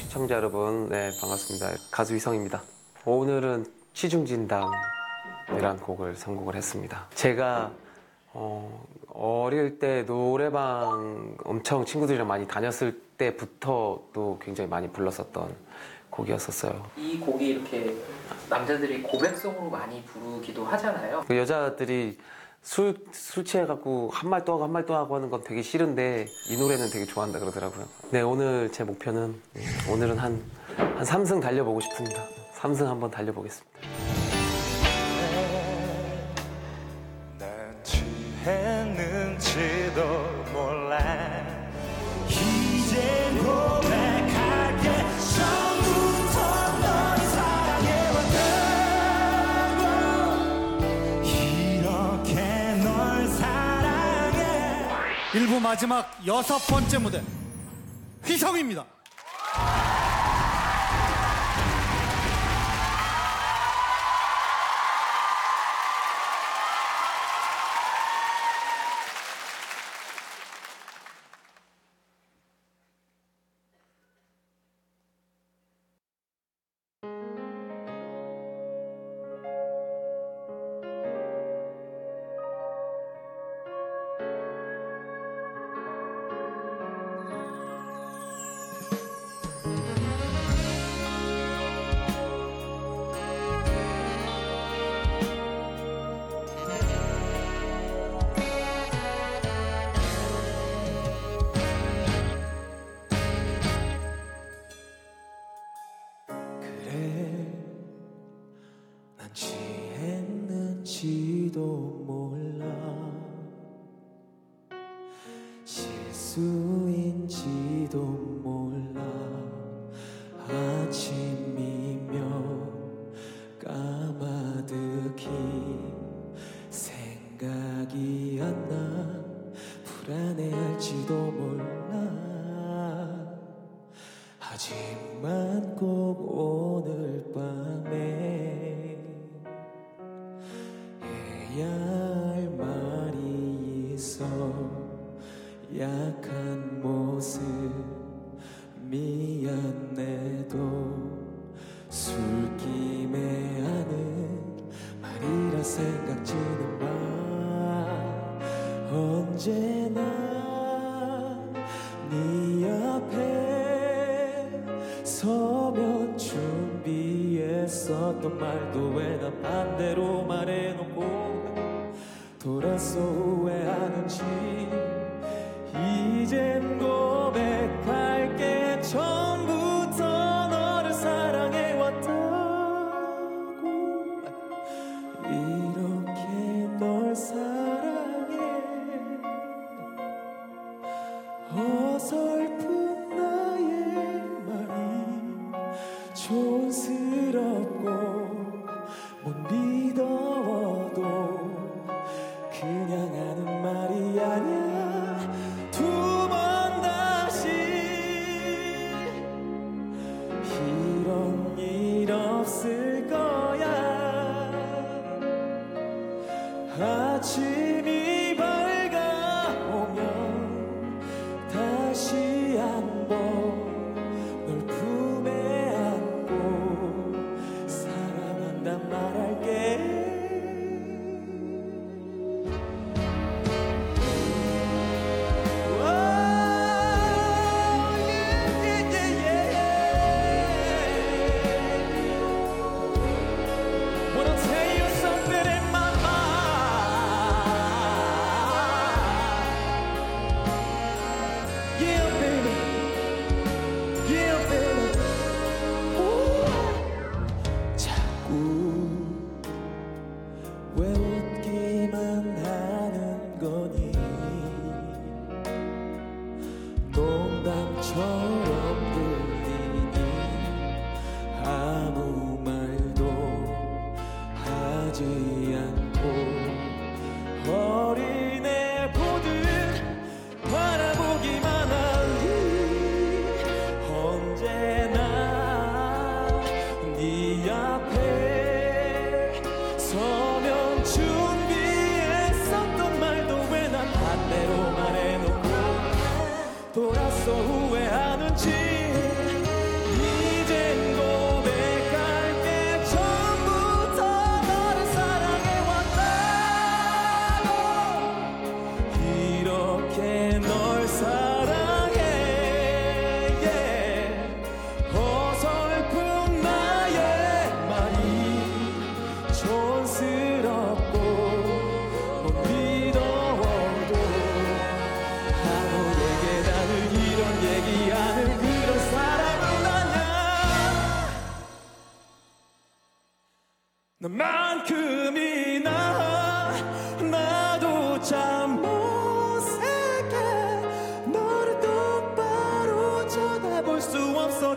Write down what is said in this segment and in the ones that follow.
시청자 여러분, 네, 반갑습니다. 가수 휘성입니다. 오늘은 취중진담이란 곡을 선곡을 했습니다. 제가 어릴 때 노래방 엄청 친구들이랑 많이 다녔을 때부터 또 굉장히 많이 불렀었던 곡이었어요. 이 곡이 이렇게 남자들이 고백송으로 많이 부르기도 하잖아요. 그 여자들이 술 취해갖고 한 말 또 하고 한 말 또 하고 하는 건 되게 싫은데 이 노래는 되게 좋아한다 그러더라고요. 네, 오늘 제 목표는 오늘은 한 3승 달려보고 싶습니다. 3승 한번 달려보겠습니다. 난 취했는지도 몰라 이제 고백할게 처음부터 널 사랑해왔다고 이렇게 널 사랑해. 1부 마지막 6번째 무대 휘성입니다. 지도 몰라 실수인지도 몰라 아침이면 까마득히 생각이 안 나 불안해할지도 몰라 하지만 꼭 오늘 밤에 해야 할 말이 있어 약한 모습 미안해도 술김에 하는 말이라 생각지는 마. 언제나 네 앞에 서면 준비했었던 말도 왜 나 반대로 말해놓고 돌아서 후회하는지. 이젠 고백할게 처음부터 너를 사랑해왔다고 이렇게 널 사랑해. 어설픈 나의 말이 촌스럽고 못 믿어도 그냥 하는 말이 아니야. 두 번 다시 이런 일 없을 거야. 아침이 밝아오면 다시 한번 널 품에 안고 사랑한단 말할게. 돌아서 후회하는지. 나만큼이나 나도 참 못살게 너를 똑바로 쳐다볼 수 없어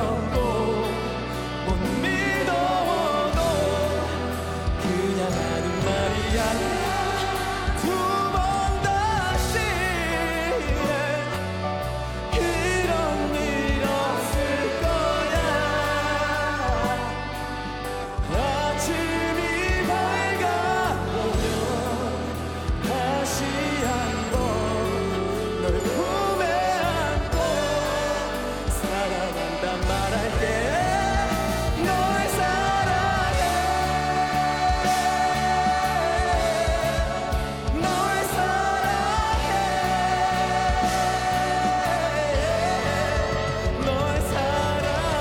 못 믿어도 그냥 하는 말이 아니야 두 번 다시 이런 일 없을 거야 아침이 밝아오면 다시 한번 널 품에 안고 사랑한다 말할게 널 사랑해 널 사랑해 널 사랑해 널 사랑해 이렇게 널 사랑해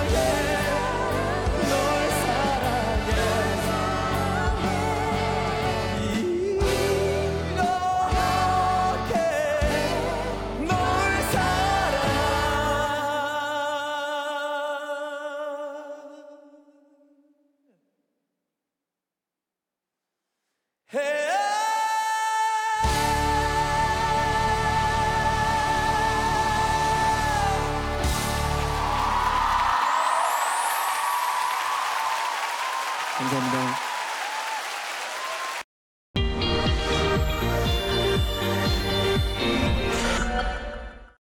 감사합니다.